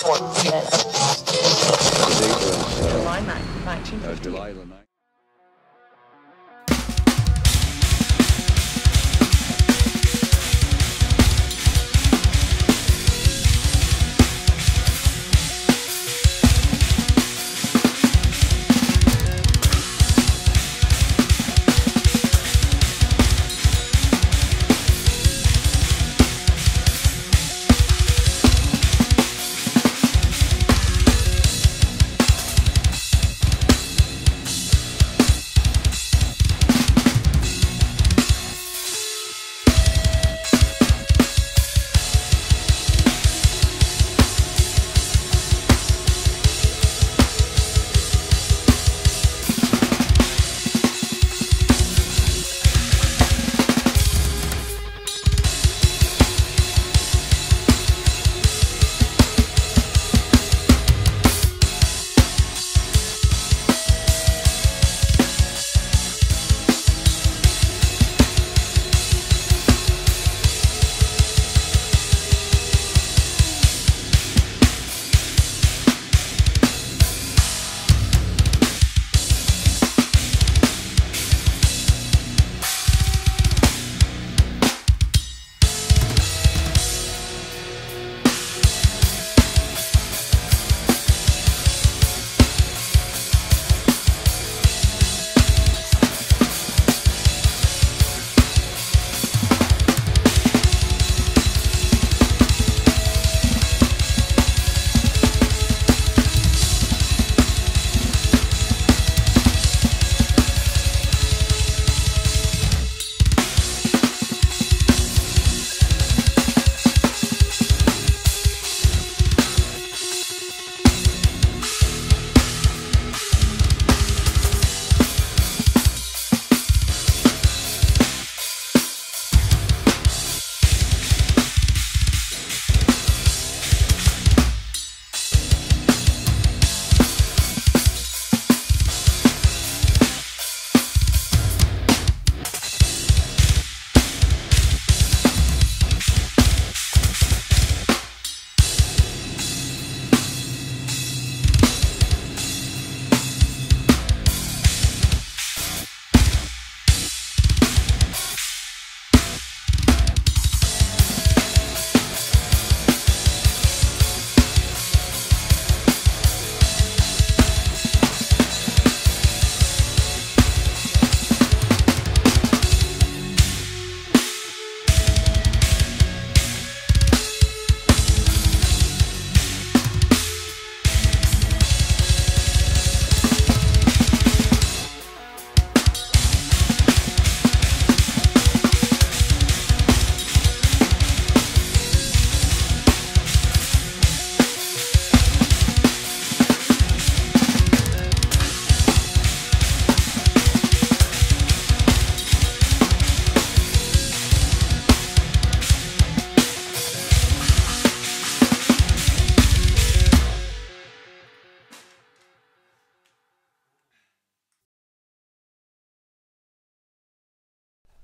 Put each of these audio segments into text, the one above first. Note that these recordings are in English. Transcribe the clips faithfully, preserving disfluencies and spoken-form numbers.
fourth. Yes. July ninth, nineteen fifty. Uh, July the ninth.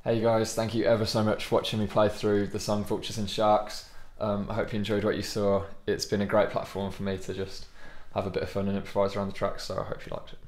Hey guys, thank you ever so much for watching me play through the song Vultures and Sharks. Um, I hope you enjoyed what you saw. It's been a great platform for me to just have a bit of fun and improvise around the track, so I hope you liked it.